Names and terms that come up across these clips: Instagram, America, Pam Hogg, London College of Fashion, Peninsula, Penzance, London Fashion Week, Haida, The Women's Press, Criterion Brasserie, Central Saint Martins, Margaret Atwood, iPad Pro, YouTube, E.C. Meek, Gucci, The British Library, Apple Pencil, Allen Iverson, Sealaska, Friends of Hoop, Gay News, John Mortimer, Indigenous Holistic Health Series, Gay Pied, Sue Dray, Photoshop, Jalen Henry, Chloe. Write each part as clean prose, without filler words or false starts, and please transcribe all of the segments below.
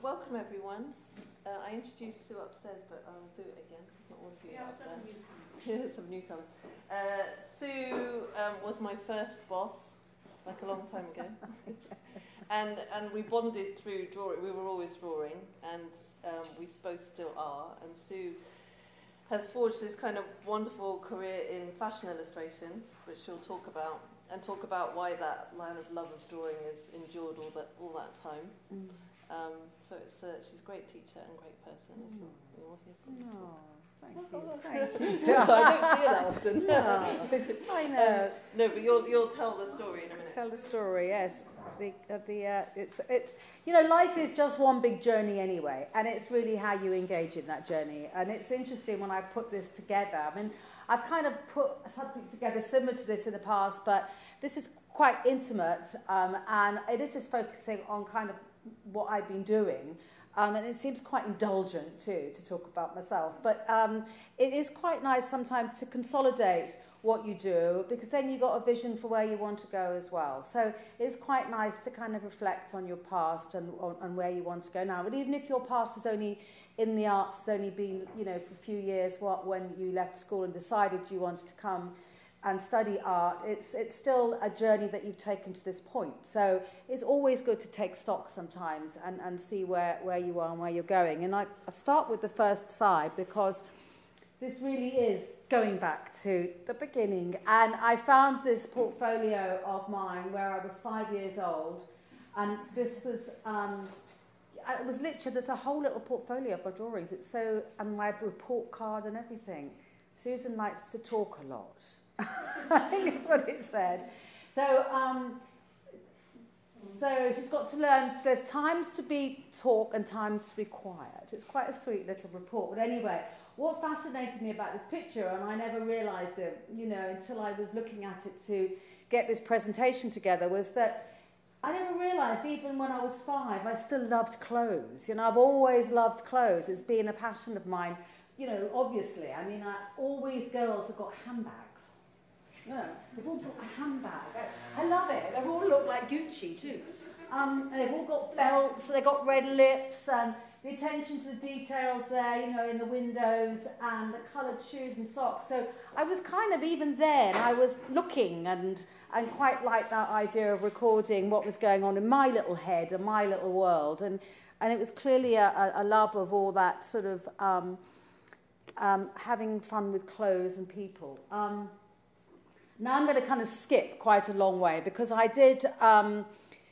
Welcome everyone. I introduced Sue upstairs, but I'll do it again because not all of you are upstairs. Some newcomer. Sue was my first boss, like a long time ago, and we bonded through drawing. We were always drawing, and we both still are. And Sue has forged this kind of wonderful career in fashion illustration, which she'll talk about, and talk about why that line of love of drawing has endured all that time. Mm. So it's she's a great teacher and great person as well. We all here for this talk. Thank you. So I don't see that often. No. I know. No, but you'll tell the story in a minute. Tell the story, yes. It's you know, life is just one big journey anyway, and it's really how you engage in that journey. And it's interesting when I put this together. I mean, I've kind of put something together similar to this in the past, but this is quite intimate, and it is just focusing on kind of what I've been doing, and it seems quite indulgent too to talk about myself, but it is quite nice sometimes to consolidate what you do, because then you've got a vision for where you want to go as well. So it's quite nice to kind of reflect on your past and where you want to go now. And even if your past is only in the arts, it's only been, you know, for a few years when you left school and decided you wanted to come and study art, it's still a journey that you've taken to this point. So it's always good to take stock sometimes and see where you are and where you're going. And I start with the first side because this really is going back to the beginning. And I found this portfolio of mine where I was 5 years old. And this was, it was literally, there's a whole little portfolio of my drawings. It's so, and my report card and everything. Susan likes to talk a lot. I think that's what it said. So she's got to learn, there's times to be talk and times to be quiet. It's quite a sweet little report. But anyway, what fascinated me about this picture, and I never realised it, you know, until I was looking at it to get this presentation together, was that I never realised, even when I was 5, I still loved clothes. You know, I've always loved clothes. It's been a passion of mine, you know, obviously. I mean, always girls have got handbags. No, they've all got a handbag. I love it. They've all looked like Gucci too. And they've all got belts, they've got red lips, and the attention to the details there, you know, in the windows, and the coloured shoes and socks. So I was kind of, even then, I was looking and quite liked that idea of recording what was going on in my little head and my little world. And it was clearly a love of all that sort of having fun with clothes and people. Now I'm going to kind of skip quite a long way because I did,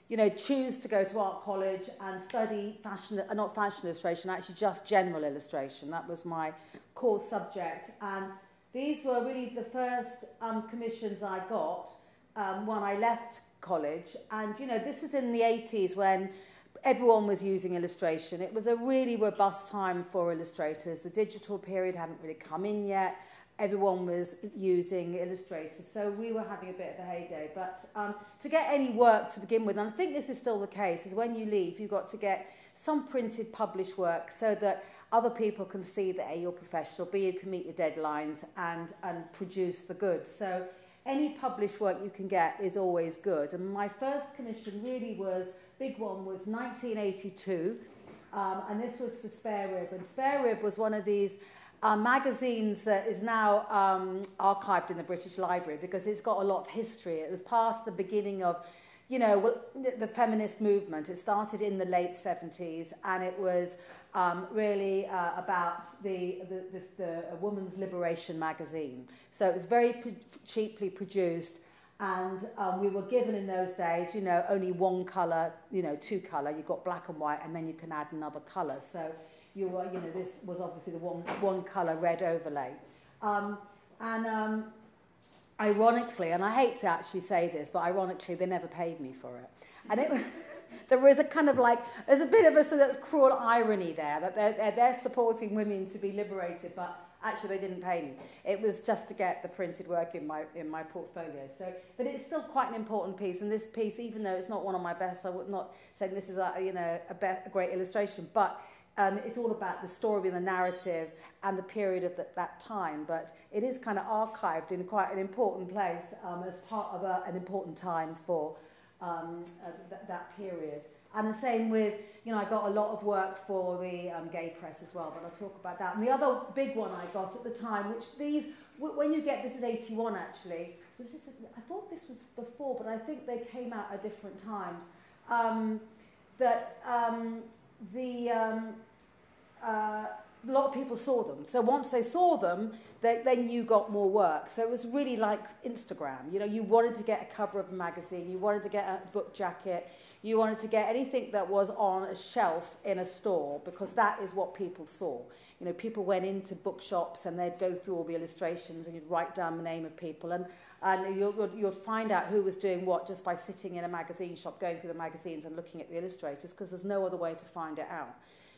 you know, choose to go to art college and study fashion, not fashion illustration, actually just general illustration. That was my core subject. And these were really the first commissions I got when I left college. And, you know, this was in the 80s when everyone was using illustration. It was a really robust time for illustrators. The digital period hadn't really come in yet. Everyone was using Illustrator, so we were having a bit of a heyday. But to get any work to begin with, and I think this is still the case, is when you leave, you've got to get some printed, published work so that other people can see that A, you're professional, B, you can meet your deadlines and produce the goods. So any published work you can get is always good. And my first commission really was, big one was 1982, and this was for Spare Rib. And Spare Rib was one of these magazines that is now archived in the British Library because it's got a lot of history. It was past the beginning of, you know, the feminist movement. It started in the late 70s, and it was really about the Woman's Liberation magazine. So it was very cheaply produced, and we were given in those days, you know, only one colour, you know, two colour. You got black and white, and then you can add another colour. So you know, this was obviously the one colour red overlay. Ironically, and I hate to actually say this, but ironically, they never paid me for it. And it, there was a kind of like, there's a bit of a sort of cruel irony there, that they're supporting women to be liberated, but actually they didn't pay me. It was just to get the printed work in my portfolio. So, but it's still quite an important piece. And this piece, even though it's not one of my best, I would not say this is a, you know, a great illustration, but it's all about the story and the narrative and the period of that time, but it is kind of archived in quite an important place as part of an important time for that period. And the same with, you know, I got a lot of work for the gay press as well, but I'll talk about that. And the other big one I got at the time, which these, when you get, this is 81 actually, so just, I thought this was before, but I think they came out at different times, that a lot of people saw them. So once they saw them, then you got more work. So it was really like Instagram. You know, you wanted to get a cover of a magazine, you wanted to get a book jacket, you wanted to get anything that was on a shelf in a store, because that is what people saw. You know, people went into bookshops and they'd go through all the illustrations and you'd write down the name of people, and you'd find out who was doing what just by sitting in a magazine shop, going through the magazines and looking at the illustrators, because there's no other way to find it out.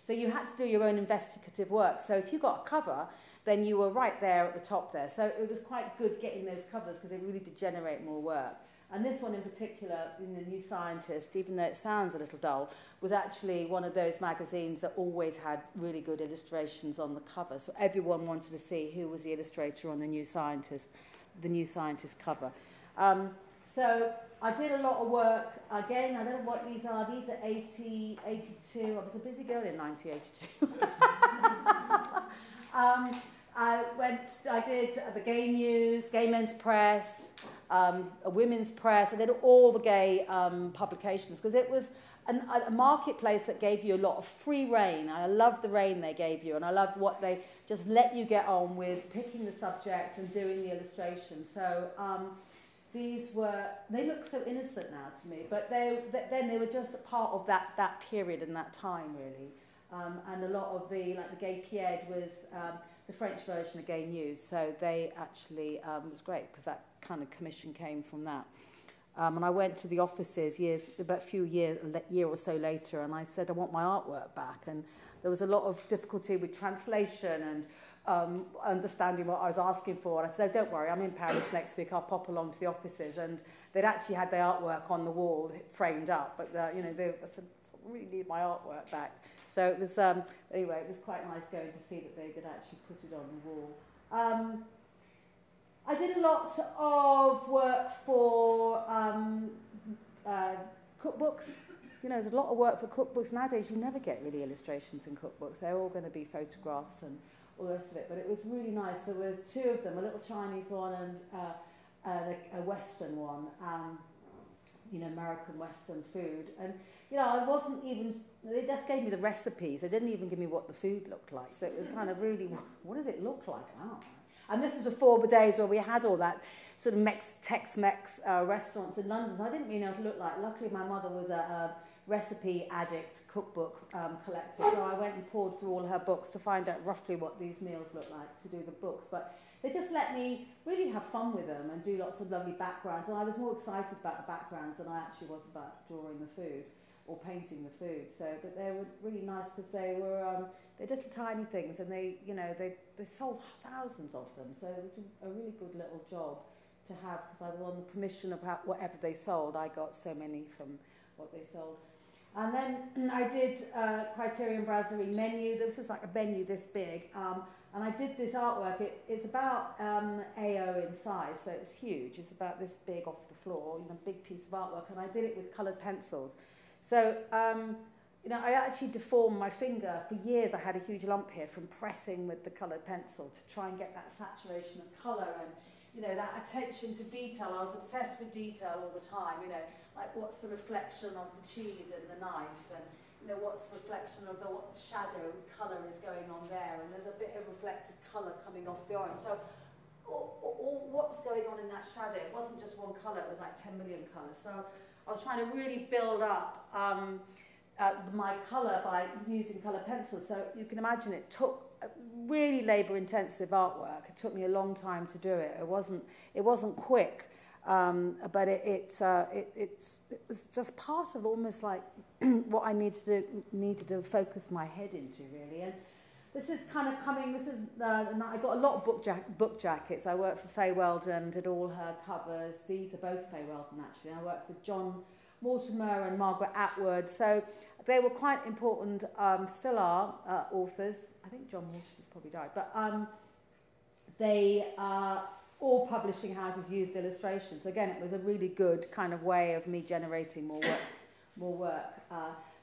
So you had to do your own investigative work. So if you got a cover, then you were right there at the top there. So it was quite good getting those covers, because it really did generate more work. And this one in particular, in the New Scientist, even though it sounds a little dull, was actually one of those magazines that always had really good illustrations on the cover. So everyone wanted to see who was the illustrator on the New Scientist cover. So I did a lot of work. Again, I don't know what these are. These are 80, 82. I was a busy girl in 1982. I did the Gay News, Gay Men's Press, a Women's Press. I did all the gay publications, because it was a marketplace that gave you a lot of free rein. I loved the rein they gave you, and I loved what they just let you get on with, picking the subject and doing the illustration. So these were, they look so innocent now to me, but then they were just a part of that period and that time, really. And a lot of like the Gay Pied was the French version of Gay News, so they actually, it was great, because that kind of commission came from that. And I went to the offices about a year or so later, and I said, I want my artwork back. And there was a lot of difficulty with translation and understanding what I was asking for. And I said, don't worry, I'm in Paris next week, I'll pop along to the offices. And they'd actually had their artwork on the wall framed up, but I said, I really need my artwork back. So it was, anyway, it was quite nice going to see that they could actually put it on the wall. I did a lot of work for cookbooks. You know, there's a lot of work for cookbooks. Nowadays, you never get really illustrations in cookbooks. They're all going to be photographs and all the rest of it, but it was really nice. There was two of them, a little Chinese one and a Western one, you know, American Western food. And, you know, I wasn't even, they just gave me the recipes. They didn't even give me what the food looked like. So it was kind of really, what does it look like? Oh. And this was before the days where we had all that sort of Tex-Mex restaurants in London. So I didn't really know what it looked like. Luckily, my mother was a recipe addict, cookbook collector, so I went and poured through all her books to find out roughly what these meals looked like to do the books. But they just let me really have fun with them and do lots of lovely backgrounds, and I was more excited about the backgrounds than I actually was about drawing the food or painting the food. So, but they were really nice, because they were they're just little tiny things, and they, you know, they sold thousands of them. So it was a really good little job to have, because I was on the commission of whatever they sold. I got so many from what they sold. And then I did Criterion Brasserie menu. This was like a menu this big. And I did this artwork. It's about AO in size, so it's huge. It's about this big off the floor, you know, big piece of artwork. And I did it with coloured pencils. So, you know, I actually deformed my finger. For years I had a huge lump here from pressing with the coloured pencil to try and get that saturation of colour and, you know, that attention to detail. I was obsessed with detail all the time, you know. Like, what's the reflection of the cheese and the knife, and you know, what's the reflection of what shadow colour is going on there, and there's a bit of reflected colour coming off the orange. So, or what's going on in that shadow? It wasn't just one colour; it was like 10 million colours. So, I was trying to really build up my colour by using colour pencils. So you can imagine it took really labour-intensive artwork. It took me a long time to do it. It wasn't quick. But it was just part of almost like what I needed to focus my head into, really. And this is kind of coming. This is I got a lot of book jackets. I worked for Faye Weldon, did all her covers. These are both Faye Weldon, actually. I worked for John Mortimer and Margaret Atwood. So they were quite important. Still are authors. I think John Mortimer's probably died, but they. all publishing houses used illustrations. Again, it was a really good kind of way of me generating more work.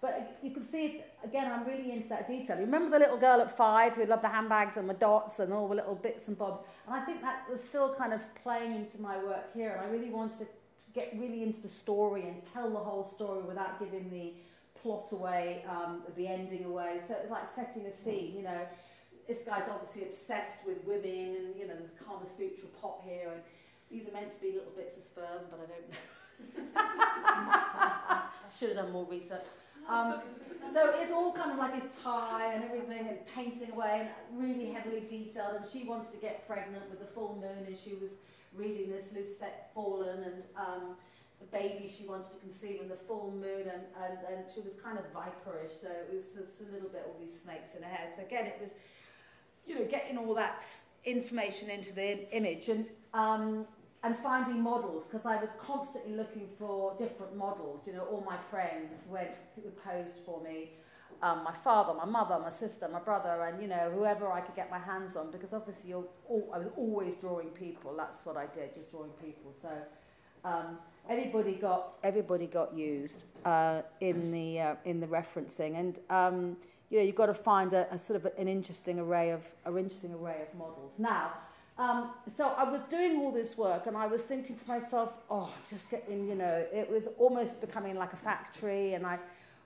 But you can see, again, I'm really into that detail. You remember the little girl at 5 who loved the handbags and the dots and all the little bits and bobs? And I think that was still kind of playing into my work here. And I really wanted to get really into the story and tell the whole story without giving the plot away, the ending away. So it was like setting a scene, you know. This guy's obviously obsessed with women and, you know, there's a Kama Sutra pot here. And these are meant to be little bits of sperm, but I don't know. I should have done more research. So it's all kind of like his tie and everything and painting away and really heavily detailed, and she wanted to get pregnant with the full moon and she was reading this Lucette Fallen and the baby she wanted to conceive in the full moon, and she was kind of viperish, so it was just a little bit all these snakes in her hair. So again, it was, you know, getting all that information into the image and finding models, because I was constantly looking for different models. You know, all my friends posed for me, my father, my mother, my sister, my brother, and, you know, whoever I could get my hands on, because obviously I was always drawing people. That's what I did, just drawing people. So everybody got used in the referencing, and you know, you've got to find a sort of an interesting array of models now. So I was doing all this work and I was thinking to myself, oh, just getting, you know, it was almost becoming like a factory, and I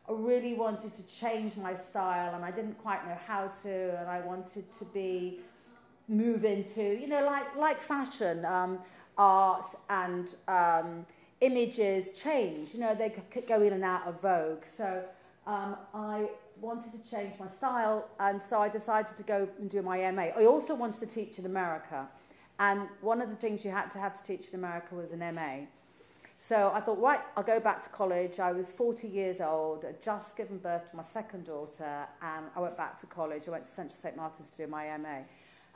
really wanted to change my style and I didn't quite know how to, and I wanted to move into, you know, like fashion, art and images change, you know, they could go in and out of vogue. So I wanted to change my style, and so I decided to go and do my MA. I also wanted to teach in America, and one of the things you had to have to teach in America was an MA. So I thought, right, I'll go back to college. I was 40 years old, I'd just given birth to my second daughter, and I went back to college. I went to Central Saint Martins to do my MA.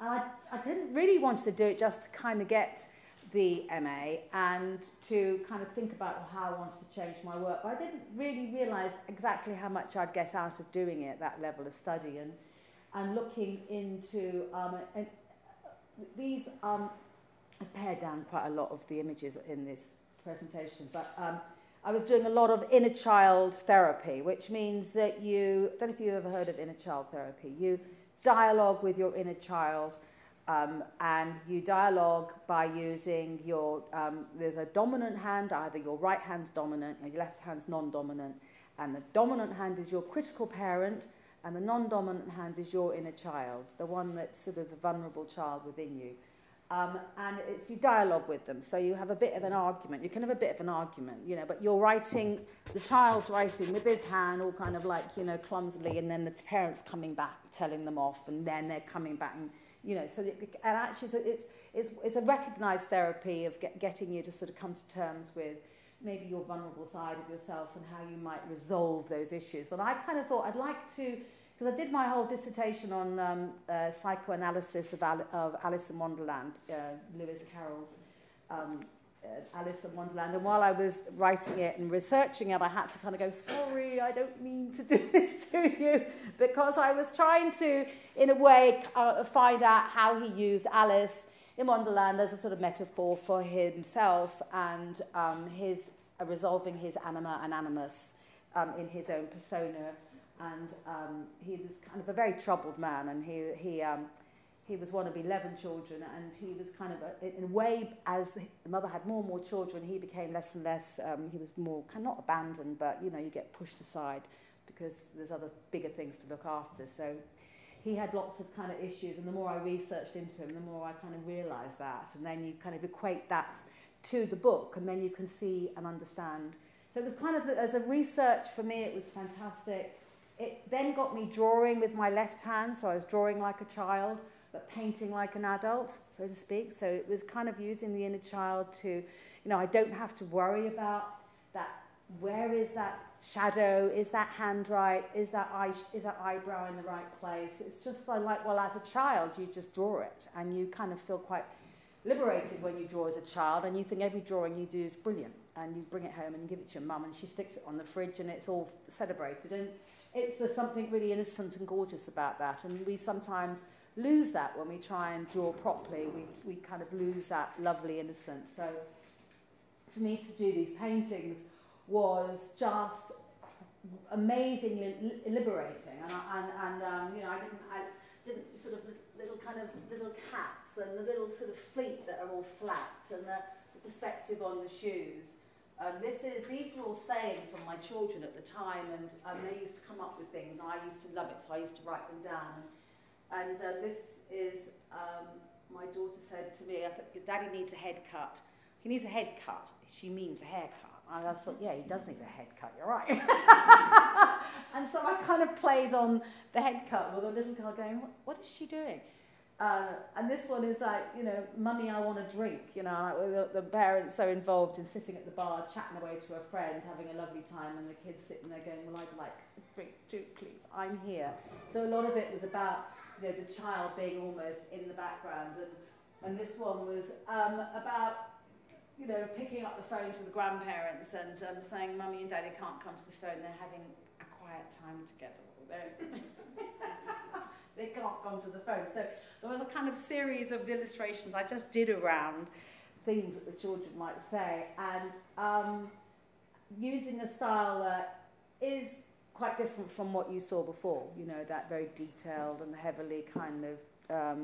I didn't really want to do it just to kind of get the MA and to kind of think about how I wanted to change my work, but I didn't really realise exactly how much I'd get out of doing it, that level of study, and looking into these I've pared down quite a lot of the images in this presentation, but I was doing a lot of inner child therapy, which means that you, I don't know if you've ever heard of inner child therapy, you dialogue with your inner child. And you dialogue by using your, there's a dominant hand, either your right hand's dominant or your left hand's non-dominant, and the dominant hand is your critical parent and the non-dominant hand is your inner child, the one that's sort of the vulnerable child within you. And it's, you dialogue with them, so you have a bit of an argument, you can have a bit of an argument, you know, but you're writing, the child's writing with his hand all kind of like, you know, clumsily, and then the parent's coming back telling them off, and then they're coming back and, you know, so and actually so it's a recognised therapy of getting you to sort of come to terms with maybe your vulnerable side of yourself and how you might resolve those issues. But I kind of thought I'd like to, because I did my whole dissertation on psychoanalysis of Alice in Wonderland, Lewis Carroll's Alice in Wonderland, and while I was writing it and researching it, I had to kind of go, sorry, I don't mean to do this to you, because I was trying to, in a way, find out how he used Alice in Wonderland as a sort of metaphor for himself and his resolving his anima and animus in his own persona, and he was kind of a very troubled man, and he was one of 11 children, and he was kind of, in a way, as the mother had more and more children, he became less and less, he was more, kind of not abandoned, but, you know, you get pushed aside because there's other bigger things to look after. So he had lots of kind of issues, and the more I researched into him, the more I kind of realised that. And then you kind of equate that to the book, and then you can see and understand. So it was kind of, as a research for me, it was fantastic. It then got me drawing with my left hand, so I was drawing like a child, but painting like an adult, so to speak. So it was kind of using the inner child to, you know, I don't have to worry about that, where is that shadow, is that hand right, is that eyebrow in the right place? It's just like, well, as a child, you just draw it, and you kind of feel quite liberated when you draw as a child, and you think every drawing you do is brilliant, and you bring it home and you give it to your mum, and she sticks it on the fridge, and it's all celebrated, and it's something really innocent and gorgeous about that, and we sometimes lose that when we try and draw properly. We kind of lose that lovely innocence. So for me to do these paintings was just amazingly liberating, and you know, I didn't sort of little caps and the little sort of feet that are all flat and the perspective on the shoes. These were all sayings from my children at the time, and they used to come up with things. I used to love it, so I used to write them down. And this is, my daughter said to me, I think, Daddy needs a haircut. He needs a haircut. She means a haircut. And I thought, yeah, he does need a haircut, you're right. And so I kind of played on the haircut with a little girl going, what is she doing? And this one is like, you know, Mummy, I want a drink. You know, the parents so involved in sitting at the bar, chatting away to a friend, having a lovely time, and the kids sitting there going, well, I'd like a drink too, please. I'm here. So a lot of it was about, you know, the child being almost in the background. And this one was about, you know, picking up the phone to the grandparents and saying, Mummy and Daddy can't come to the phone, they're having a quiet time together. They can't come to the phone. So there was a kind of series of illustrations I just did around things that the children might say, and using a style that is quite different from what you saw before, you know, that very detailed and heavily kind of...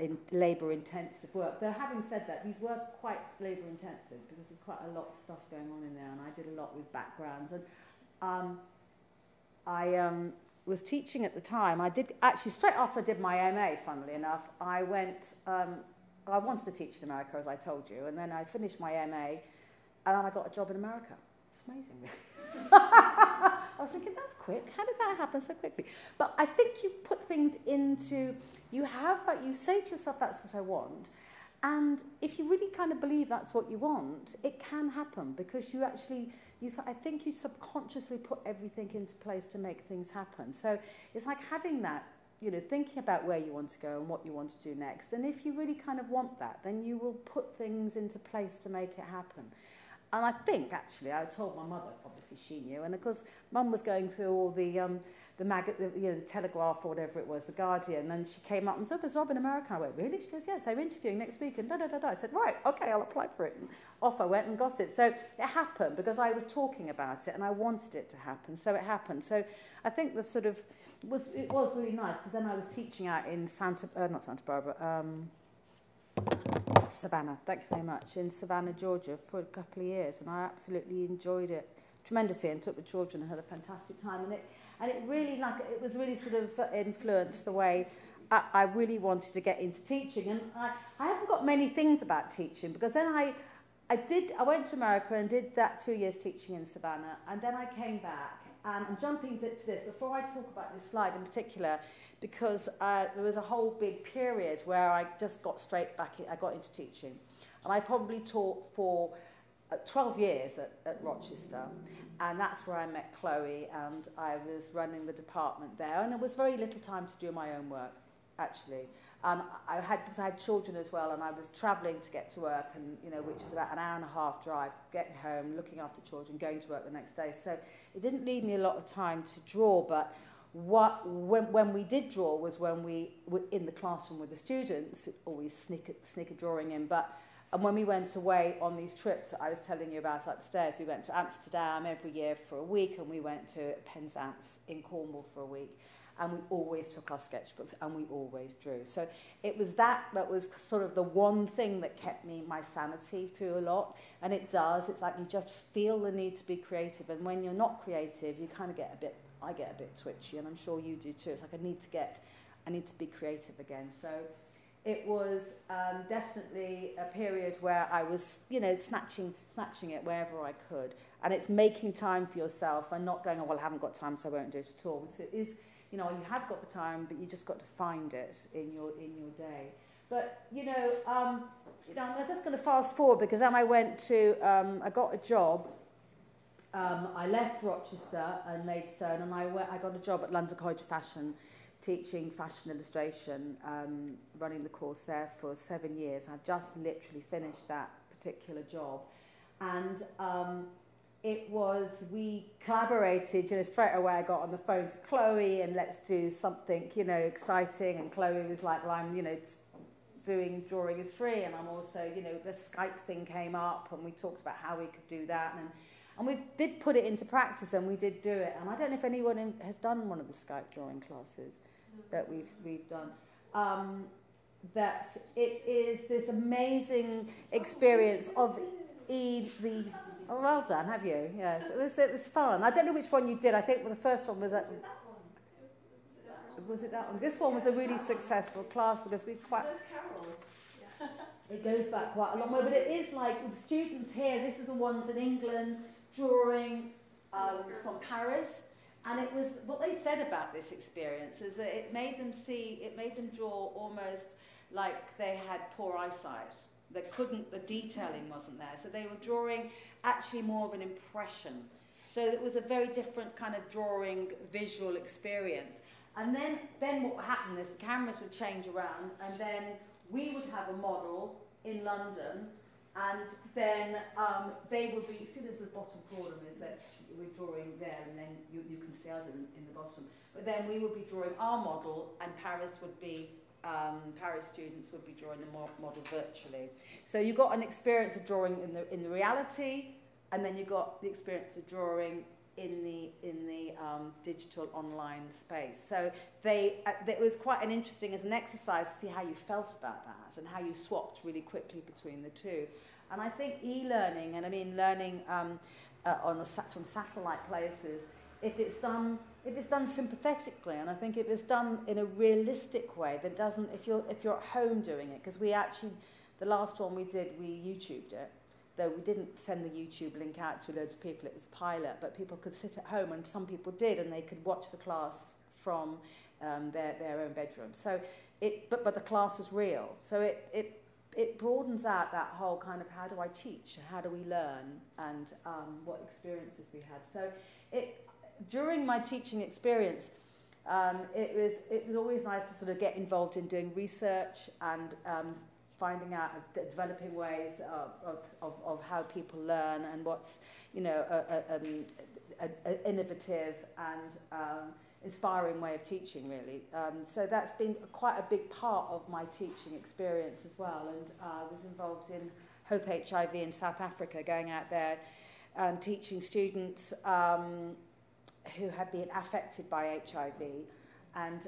in labour-intensive work. Though having said that, these were quite labour-intensive because there's quite a lot of stuff going on in there, and I did a lot with backgrounds. And I was teaching at the time. I did actually, straight after I did my MA, funnily enough, I went. I wanted to teach in America, as I told you, and then I finished my MA, and I got a job in America. It's amazing. I was thinking, that's quick. How did that happen so quickly? But I think you put things into, you have that, you say to yourself, that's what I want. And if you really kind of believe that's what you want, it can happen, because you actually, I think you subconsciously put everything into place to make things happen. So it's like having that, you know, thinking about where you want to go and what you want to do next. And if you really kind of want that, then you will put things into place to make it happen. And I think, actually, I told my mother, obviously she knew, and of course, Mum was going through all the Telegraph or whatever it was, the Guardian, and she came up and said, there's a job in America. I went, really? She goes, yes, they're interviewing next week, and da-da-da-da. I said, right, okay, I'll apply for it. And off I went and got it. So it happened because I was talking about it, and I wanted it to happen, so it happened. So I think the sort of, it was really nice, because then I was teaching out in Savannah, thank you very much, in Savannah, Georgia, for a couple of years, and I absolutely enjoyed it tremendously and took the children and had a fantastic time. And it really, like, it was really sort of influenced the way I really wanted to get into teaching. And I haven't got many things about teaching, because then I went to America and did that 2 years teaching in Savannah, and then I came back. And I'm jumping to this before I talk about this slide in particular, because there was a whole big period where I just got straight back in, I got into teaching. And I probably taught for 12 years at Rochester, and that's where I met Chloe, and I was running the department there, and there was very little time to do my own work, actually. Because I had children as well, and I was travelling to get to work, and you know, which was about an hour-and-a-half drive, getting home, looking after children, going to work the next day. So it didn't leave me a lot of time to draw. But when we did draw was when we were in the classroom with the students. Always sneak a drawing in. And when we went away on these trips I was telling you about upstairs, we went to Amsterdam every year for a week, and we went to Penzance in Cornwall for a week. And we always took our sketchbooks, and we always drew. So it was that was sort of the one thing that kept me, my sanity, through a lot. And it does. It's like you just feel the need to be creative. And when you're not creative, you kind of get I get a bit twitchy, and I'm sure you do too. It's like I need to be creative again. So it was definitely a period where I was, you know, snatching it wherever I could. And it's making time for yourself and not going, oh, well, I haven't got time, so I won't do it at all. So it is... You know, you have got the time, but you just got to find it in your day. But you know, I'm just going to fast forward, because then I went to, I got a job. I left Rochester and Maidstone, and I got a job at London College of Fashion, teaching fashion illustration, running the course there for 7 years. I just literally finished that particular job, and it was, we collaborated, you know, straight away I got on the phone to Chloe and let's do something, you know, exciting. And Chloe was like, well, I'm, you know, doing Drawing is Free, and I'm also, you know, the Skype thing came up and we talked about how we could do that. And we did put it into practice and we did do it. And I don't know if anyone has done one of the Skype drawing classes that we've done. That it is this amazing experience of the... Oh, well done, have you? Yes, it was fun. I don't know which one you did. I think the first one was... Was it that one? This one was a really successful class because we quite... It goes back quite a long way, but it is like the students here, this is the ones in England, drawing from Paris, and it was, what they said about this experience is that it made them see, it made them draw almost like they had poor eyesight. They couldn't, the detailing wasn't there, so they were drawing actually more of an impression. So it was a very different kind of drawing visual experience. And then what happened is the cameras would change around, and then we would have a model in London, and then they would be, see there's the bottom column is that we're drawing there, and then you can see us in the bottom. But then we would be drawing our model, and Paris would be, Paris students would be drawing the model virtually. So you got an experience of drawing in the reality, and then you got the experience of drawing in the digital online space. So it was quite an interesting as an exercise to see how you felt about that and how you swapped really quickly between the two. And I think e-learning, and I mean learning from satellite places, if it's done sympathetically, and I think if it's done in a realistic way, that doesn't, if you're at home doing it, because we actually, the last one we did, we YouTubed it. Though we didn't send the YouTube link out to loads of people, it was a pilot, but people could sit at home, and some people did, and they could watch the class from their own bedroom. So but the class was real. So it broadens out that whole kind of how do I teach, how do we learn, and what experiences we had. So during my teaching experience, it was always nice to sort of get involved in doing research and finding out, developing ways of how people learn and what's, you know, a innovative and inspiring way of teaching, really. So that's been quite a big part of my teaching experience as well. And I was involved in Hope HIV in South Africa, going out there and teaching students who had been affected by HIV. And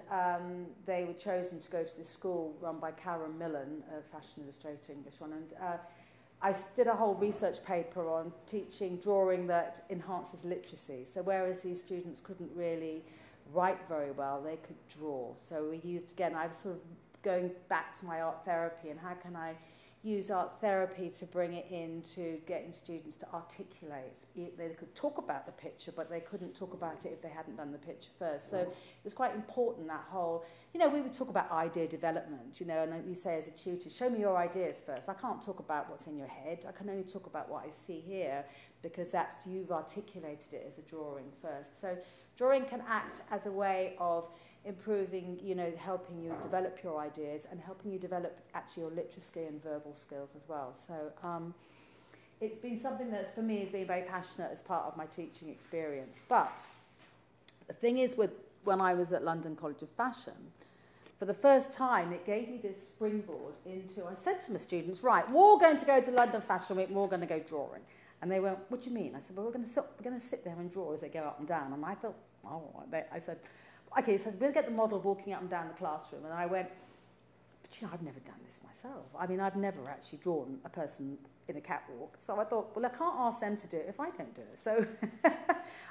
they were chosen to go to this school run by Karen Millen, a fashion illustrator, English one. And I did a whole research paper on teaching drawing that enhances literacy. So whereas these students couldn't really write very well, they could draw. So we used, again, I was sort of going back to my art therapy and how can I use art therapy to bring it into getting students to articulate. They could talk about the picture, but they couldn't talk about it if they hadn't done the picture first. So it was quite important, that whole, you know, we would talk about idea development, you know, and you say as a tutor, show me your ideas first. I can't talk about what's in your head. I can only talk about what I see here, because that's, you've articulated it as a drawing first. So drawing can act as a way of improving, you know, helping you develop your ideas and helping you develop actually your literacy and verbal skills as well. So it's been something that's, for me, has been very passionate as part of my teaching experience. But the thing is, with when I was at London College of Fashion, for the first time, it gave me this springboard into, I said to my students, right, we're all going to go to London Fashion Week, we're all going to go drawing. And they went, what do you mean? I said, well, we're going to sit there and draw as they go up and down. And I thought, oh, I said, okay, so we'll get the model walking up and down the classroom. And I went, but you know, I've never done this myself. I mean, I've never actually drawn a person in a catwalk. So I thought, well, I can't ask them to do it if I don't do it. So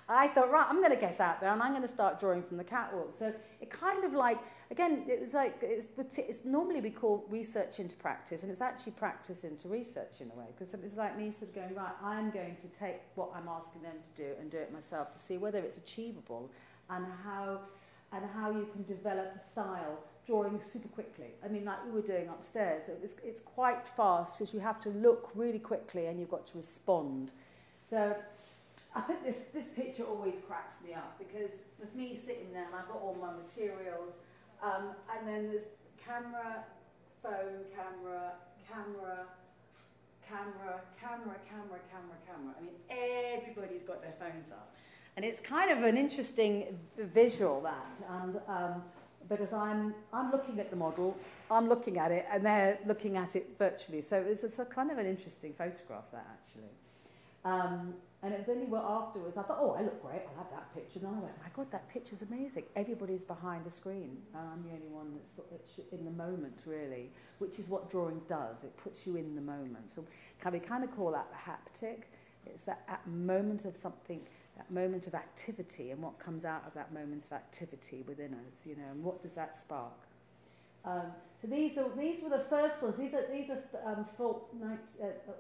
I thought, right, I'm going to get out there and I'm going to start drawing from the catwalk. So it kind of like, again, it was like, it's normally we call research into practice, and it's actually practice into research in a way, because it was like me sort of going, right, I'm going to take what I'm asking them to do and do it myself to see whether it's achievable and how you can develop a style drawing super quickly. I mean, like you were doing upstairs, it's quite fast because you have to look really quickly and you've got to respond. So I think this picture always cracks me up, because there's me sitting there and I've got all my materials, and then there's camera, phone, camera, camera, camera, camera, camera, camera, camera. I mean, everybody's got their phones up. And it's kind of an interesting visual, that. And because I'm looking at the model, I'm looking at it, and they're looking at it virtually. So it's a kind of an interesting photograph, that, actually. And it was only well afterwards, I thought, oh, I look great, I'll have that picture. And I went, my God, that picture's amazing. Everybody's behind a screen. And I'm the only one that's sort of in the moment, really, which is what drawing does. It puts you in the moment. So can we kind of call that the haptic? It's that moment of something, that moment of activity, and what comes out of that moment of activity within us, you know, and what does that spark? So these were the first ones. These are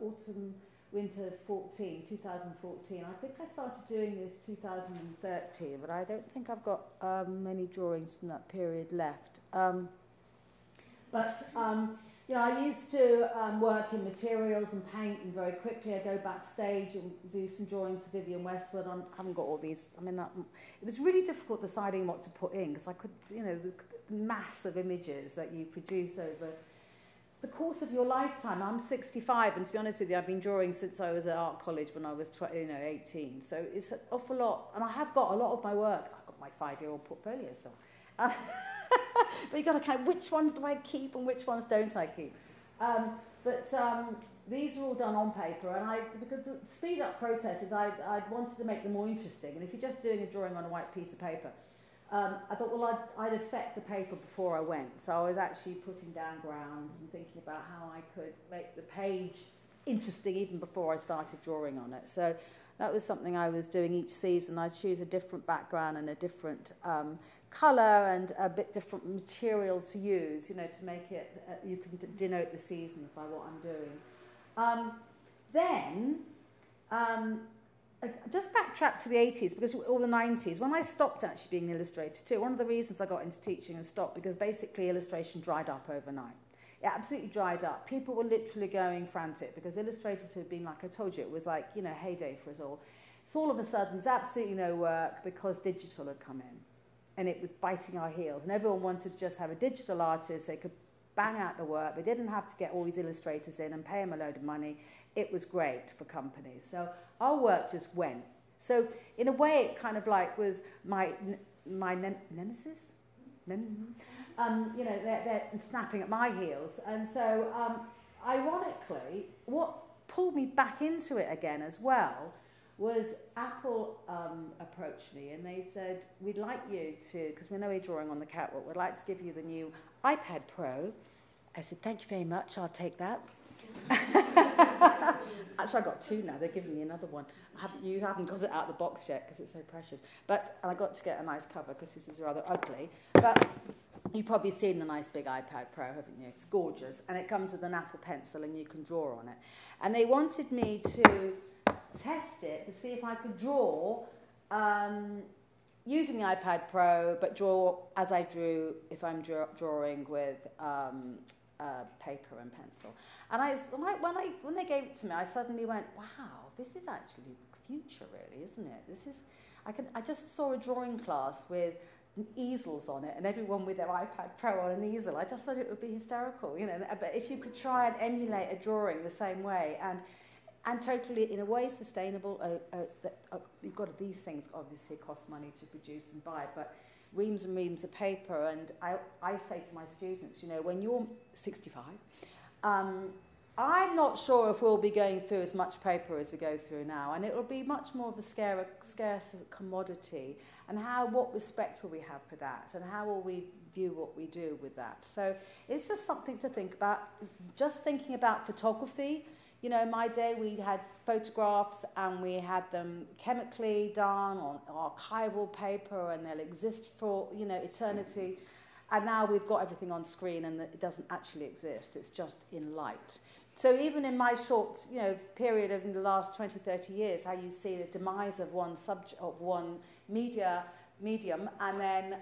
autumn, winter 2014. I think I started doing this 2013, but I don't think I've got many drawings from that period left. You know, I used to work in materials and paint, and very quickly I go backstage and do some drawings for Vivienne Westwood. I haven't got all these. I mean, it was really difficult deciding what to put in, because I could, you know, the mass of images that you produce over the course of your lifetime. I'm 65, and to be honest with you, I've been drawing since I was at art college when I was 18. So it's an awful lot, and I have got a lot of my work. I've got my 5-year-old portfolio still. But you've got to count which ones do I keep and which ones don't I keep. These are all done on paper, and because to speed up processes, I wanted to make them more interesting. And if you're just doing a drawing on a white piece of paper, I thought, well, I'd affect the paper before I went. So I was actually putting down grounds and thinking about how I could make the page interesting even before I started drawing on it. So that was something I was doing each season. I'd choose a different background and a different colour and a bit different material to use, you know, to make it, you can denote the season by what I'm doing. Just backtrack to the 80s, because all the 90s, when I stopped actually being an illustrator too, one of the reasons I got into teaching and stopped, because basically illustration dried up overnight. It absolutely dried up. People were literally going frantic, because illustrators had been, like I told you, it was like, you know, heyday for us all. So all of a sudden, there's absolutely no work because digital had come in. And it was biting our heels. And everyone wanted to just have a digital artist. They could bang out the work. They didn't have to get all these illustrators in and pay them a load of money. It was great for companies. So our work just went. So in a way, it kind of like was my nemesis. You know, they're snapping at my heels. And so, ironically, what pulled me back into it again as well was Apple approached me, and they said, we'd like you to, because we know we're drawing on the catwalk, we'd like to give you the new iPad Pro. I said, thank you very much, I'll take that. Actually, I got two now, they're giving me another one. You haven't got it out of the box yet, because it's so precious. But I got to get a nice cover, because this is rather ugly. But you've probably seen the nice big iPad Pro, haven't you? It's gorgeous, and it comes with an Apple Pencil, and you can draw on it. And they wanted me to test it to see if I could draw using the iPad Pro, but draw as I drew if I'm drawing with paper and pencil. And when they gave it to me, I suddenly went, wow, this is actually the future, really, isn't it? I just saw a drawing class with easels on it, and everyone with their iPad Pro on an easel. I just thought it would be hysterical, you know. But if you could try and emulate a drawing the same way, and totally, in a way, sustainable. You've got these things, obviously, cost money to produce and buy, but reams and reams of paper. And I say to my students, you know, when you're 65, I'm not sure if we'll be going through as much paper as we go through now, and it will be much more of a scarce commodity. And what respect will we have for that? And how will we view what we do with that? So it's just something to think about. Just thinking about photography. You know, in my day, we had photographs, and we had them chemically done on archival paper, and they'll exist for, you know, eternity. And now we've got everything on screen, and it doesn't actually exist. It's just in light. So even in my short, you know, period of in the last 20, 30 years, how you see the demise of one subject, of one medium, and then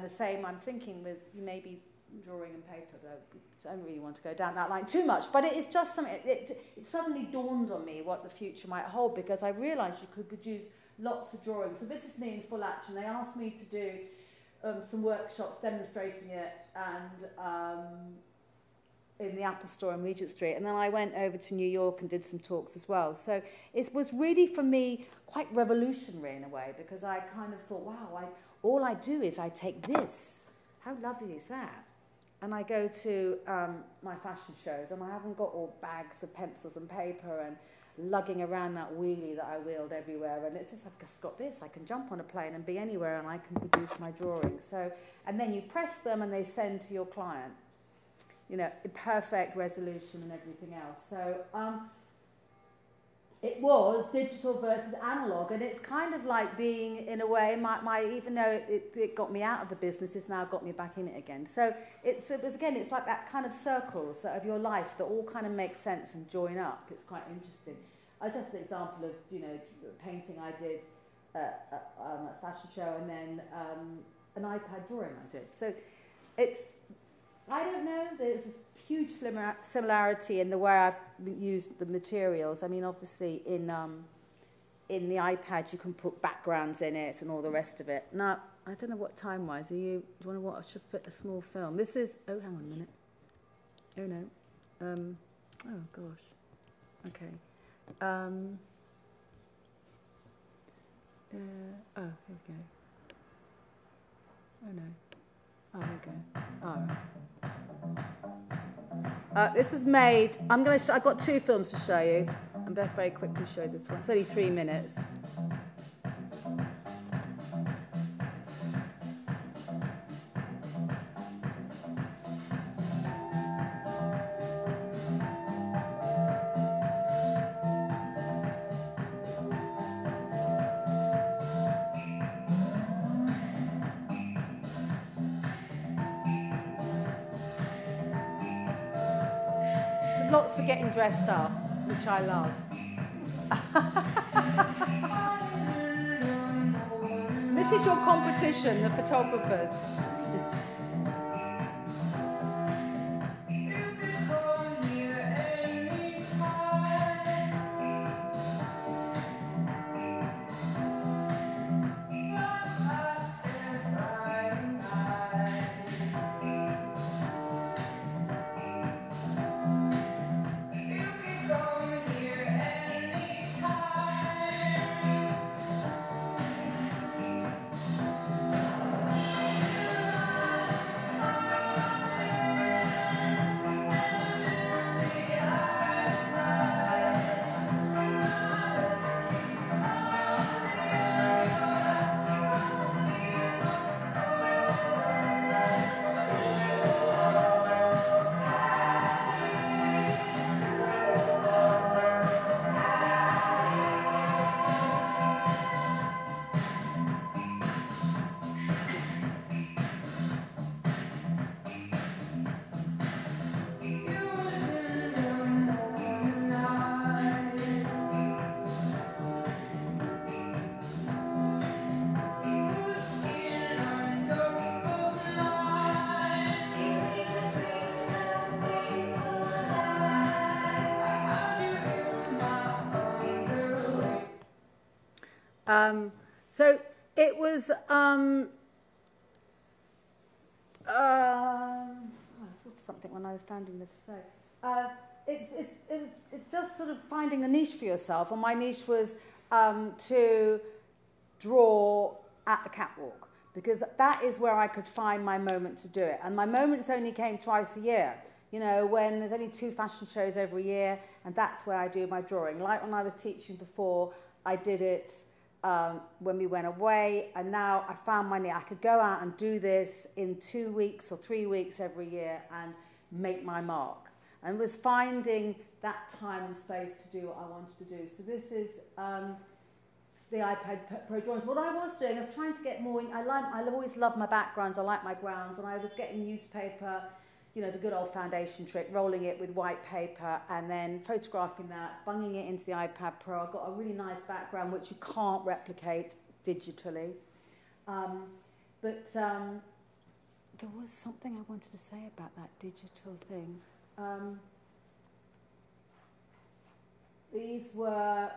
the same, I'm thinking, with maybe drawing and paper, though I don't really want to go down that line too much, but it is just something. It suddenly dawned on me what the future might hold, because I realised you could produce lots of drawings. So this is me in full action. They asked me to do some workshops demonstrating it, and in the Apple Store in Regent Street. And then I went over to New York and did some talks as well. So it was really, for me, quite revolutionary in a way, because I kind of thought, wow, all I do is I take this. How lovely is that? And I go to my fashion shows, and I haven't got all bags of pencils and paper and lugging around that wheelie that I wheeled everywhere. And it's just, I've just got this. I can jump on a plane and be anywhere, and I can produce my drawings. So, and then you press them, and they send to your client. You know, perfect resolution and everything else. So it was digital versus analog, and it's kind of like being, in a way, even though it got me out of the business, it's now got me back in it again. So it's like that kind of circles of your life that all kind of make sense and join up. It's quite interesting. Just an example of, you know, painting I did at a fashion show, and then an iPad drawing I did. So it's, I don't know, there's this huge similarity in the way I use the materials. I mean, obviously, in the iPad, you can put backgrounds in it and all the rest of it. Now, I don't know what time-wise. Do you want to watch a small film? This is... Oh, hang on a minute. Oh, no. Oh, gosh. Okay. Oh, here we go. Oh, no. Oh, here we go. Oh, this was made. I've got two films to show you. I'm going to very quickly show this one. It's only 3 minutes. Lots of getting dressed up, which I love. This is your competition, the photographers. So it was, I thought of something when I was standing there to say. It's just sort of finding a niche for yourself, and my niche was to draw at the catwalk, because that is where I could find my moment to do it. And my moments only came twice a year. You know, when there's only 2 fashion shows every year, and that's where I do my drawing. Like when I was teaching before, I did it when we went away, and now I found my niche. I could go out and do this in 2 weeks or 3 weeks every year and make my mark. And was finding that time and space to do what I wanted to do. So this is the iPad Pro drawings. What I was doing, I was trying to get more. I always loved my backgrounds. I like my grounds, and I was getting newspaper, you know, the good old foundation trick, rolling it with white paper and then photographing that, bunging it into the iPad Pro. I've got a really nice background, which you can't replicate digitally. There was something I wanted to say about that digital thing. These were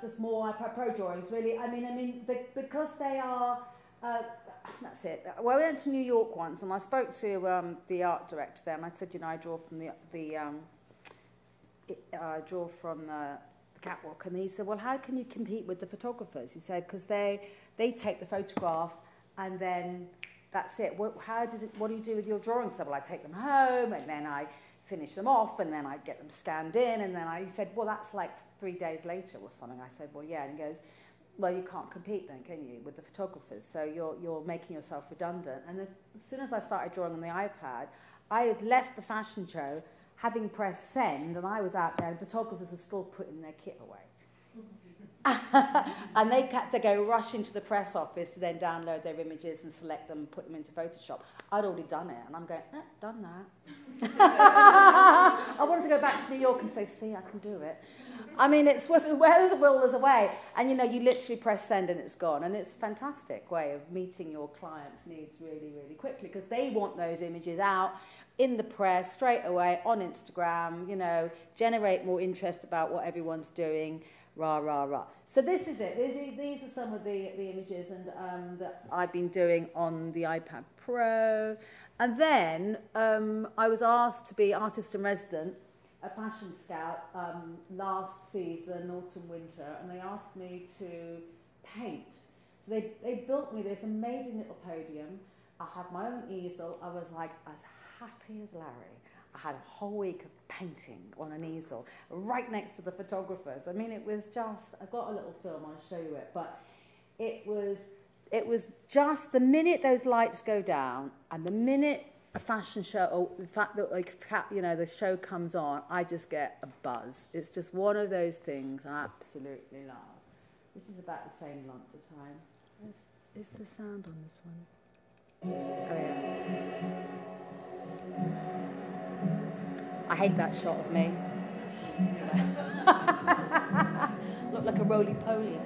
just more iPad Pro drawings, really. I mean, because they are... That's it. Well, we went to New York once, and I spoke to the art director there, and I said, you know, I draw from the catwalk, and he said, well, how can you compete with the photographers? He said, because they take the photograph, and then that's it. What do you do with your drawings? So, well, I take them home, and then I finish them off, and then I get them scanned in, and then he said, well, that's like 3 days later or something. I said, well, yeah, and he goes, well, you can't compete then, can you, with the photographers? So you're making yourself redundant. And as soon as I started drawing on the iPad, I had left the fashion show having pressed send, and I was out there, and photographers are still putting their kit away. And they had to go rush into the press office to then download their images and select them and put them into Photoshop. I'd already done it, and I'm going, done that. I wanted to go back to New York and say, see, I can do it. I mean, it's where there's a will, there's a way. And, you know, you literally press send and it's gone. And it's a fantastic way of meeting your clients' needs really, really quickly, because they want those images out in the press straight away, on Instagram, you know, generate more interest about what everyone's doing, rah, rah, rah. So this is it. These are some of the images and that I've been doing on the iPad Pro. And then I was asked to be artist in resident at Fashion Scout last season, autumn, winter, and they asked me to paint. So they built me this amazing little podium. I had my own easel. I was like as happy as Larry. I had a whole week of painting on an easel right next to the photographers. I mean, it was just, I've got a little film, I'll show you it, but it was just the minute those lights go down and the minute a fashion show, or the fact that, like, you know, the show comes on, I just get a buzz. It's just one of those things I absolutely love. This is about the same length of time. Is the sound on this one? Oh, yeah. I hate that shot of me. Look like a roly-poly.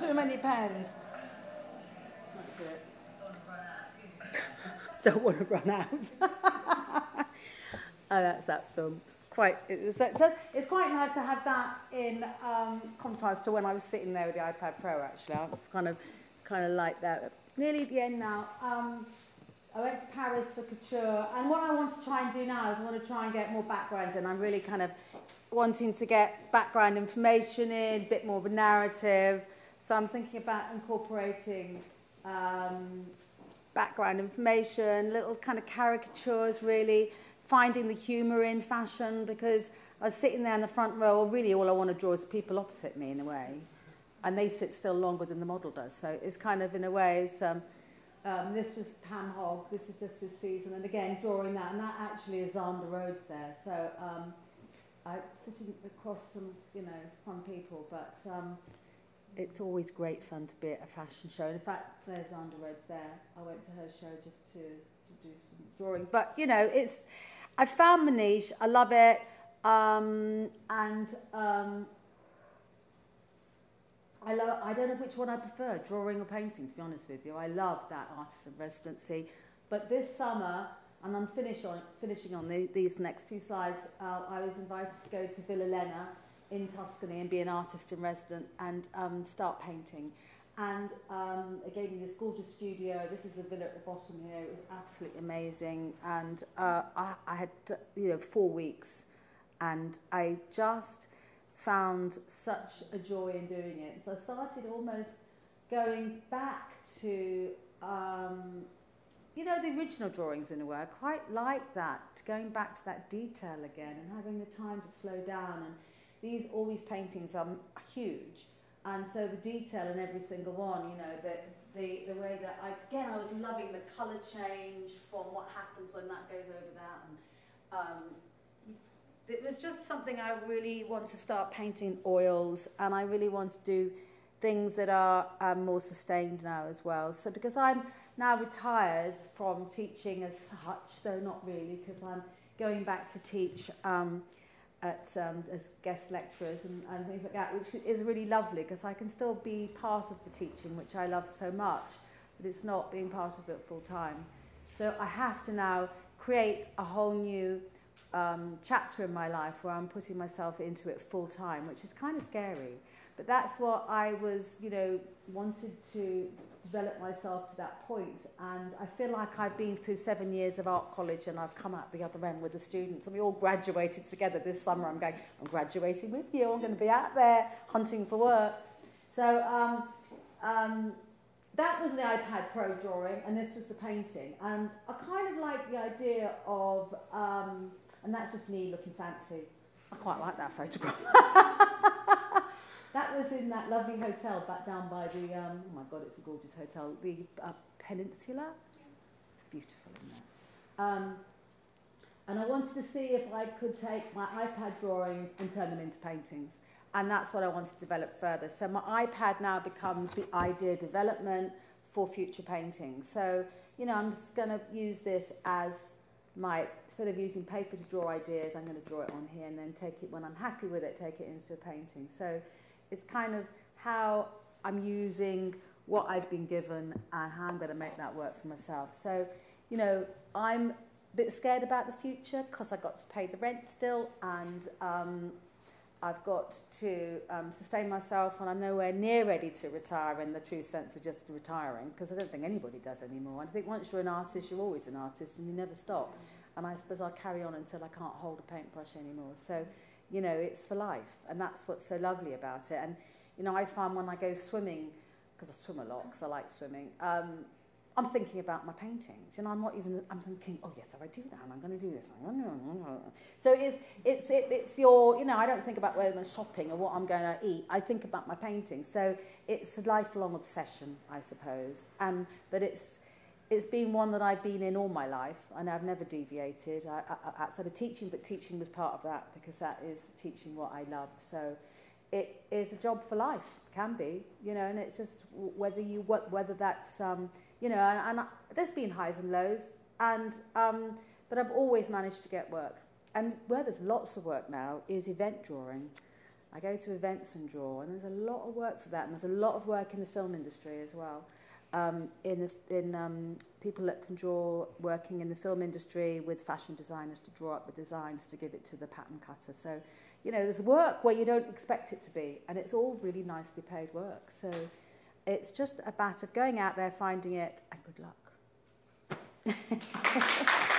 too many pens. That's it. Don't want to run out. Oh, that's that film. It's quite nice to have that in contrast to when I was sitting there with the iPad Pro, actually. I was kind of like that. Nearly at the end now. I went to Paris for couture, and what I want to try and do now is I want to try and get more backgrounds in. I'm really kind of wanting to get background information in, a bit more of a narrative. So I'm thinking about incorporating background information, little kind of caricatures, really. Finding the humour in fashion, because I was sitting there in the front row, really all I want to draw is people opposite me in a way, and they sit still longer than the model does, so it's kind of in a way, this was Pam Hogg, this is just this season, and again drawing that, and that actually is on the roads there, so I'm sitting across some, you know, fun people, but it's always great fun to be at a fashion show. In fact, Claire Zander Rhodes there, I went to her show just to do some drawing, but you know, it's, I found my niche, I love it, I don't know which one I prefer, drawing or painting, to be honest with you. I love that artist in residency, but this summer, and I'm finishing on these next two slides, I was invited to go to Villa Lena in Tuscany and be an artist in resident and start painting. And again, this gorgeous studio, this is the villa at the bottom here, it was absolutely amazing. And I had, you know, 4 weeks, and I just found such a joy in doing it. So I started almost going back to, you know, the original drawings in a way. I quite like that, going back to that detail again and having the time to slow down. And all these paintings are huge, and so the detail in every single one, you know, the way that I was loving the colour change from what happens when that goes over that, and it was just something I really want to start painting oils, and I really want to do things that are more sustained now as well. So because I'm now retired from teaching as such, so not really, because I'm going back to teach as guest lecturers and things like that, which is really lovely because I can still be part of the teaching, which I love so much, but it's not being part of it full time. So I have to now create a whole new chapter in my life where I'm putting myself into it full time, which is kind of scary. But that's what I was, you know, wanted to develop myself to that point. And I feel like I've been through 7 years of art college and I've come out the other end with the students. And we all graduated together this summer. I'm going, I'm graduating with you. I'm going to be out there hunting for work. So that was the iPad Pro drawing, and this was the painting. And I kind of like the idea of, and that's just me looking fancy. I quite like that photograph. That was in that lovely hotel back down by the, oh my God, it's a gorgeous hotel, the Peninsula. Yeah. It's beautiful in there. And I wanted to see if I could take my iPad drawings and turn them into paintings. And that's what I wanted to develop further. So my iPad now becomes the idea development for future paintings. So, you know, I'm just going to use this as my, instead of using paper to draw ideas, I'm going to draw it on here and then take it, when I'm happy with it, take it into a painting. So it's kind of how I'm using what I've been given and how I'm going to make that work for myself. So, you know, I'm a bit scared about the future because I've got to pay the rent still, and I've got to sustain myself, and I'm nowhere near ready to retire in the true sense of just retiring, because I don't think anybody does anymore. I think once you're an artist, you're always an artist and you never stop. And I suppose I'll carry on until I can't hold a paintbrush anymore. So, you know, it's for life, and that's what's so lovely about it. And, you know, I find when I go swimming, because I swim a lot, because I like swimming, I'm thinking about my paintings. You know, I'm thinking, oh yes, if I do that, I'm going to do this. So it's your, you know, I don't think about whether I'm shopping or what I'm going to eat. I think about my paintings. So it's a lifelong obsession, I suppose. But it's been one that I've been in all my life, and I've never deviated outside of teaching, but teaching was part of that, because that is teaching what I loved. So it is a job for life, can be, you know, and it's just whether that's, you know, and there's been highs and lows, and but I've always managed to get work. And where there's lots of work now is event drawing. I go to events and draw, and there's a lot of work for that, and there's a lot of work in the film industry as well. People that can draw working in the film industry with fashion designers to draw up the designs to give it to the pattern cutter. So, you know, there's work where you don't expect it to be, and it's all really nicely paid work. So it's just a bat of going out there, finding it, and good luck.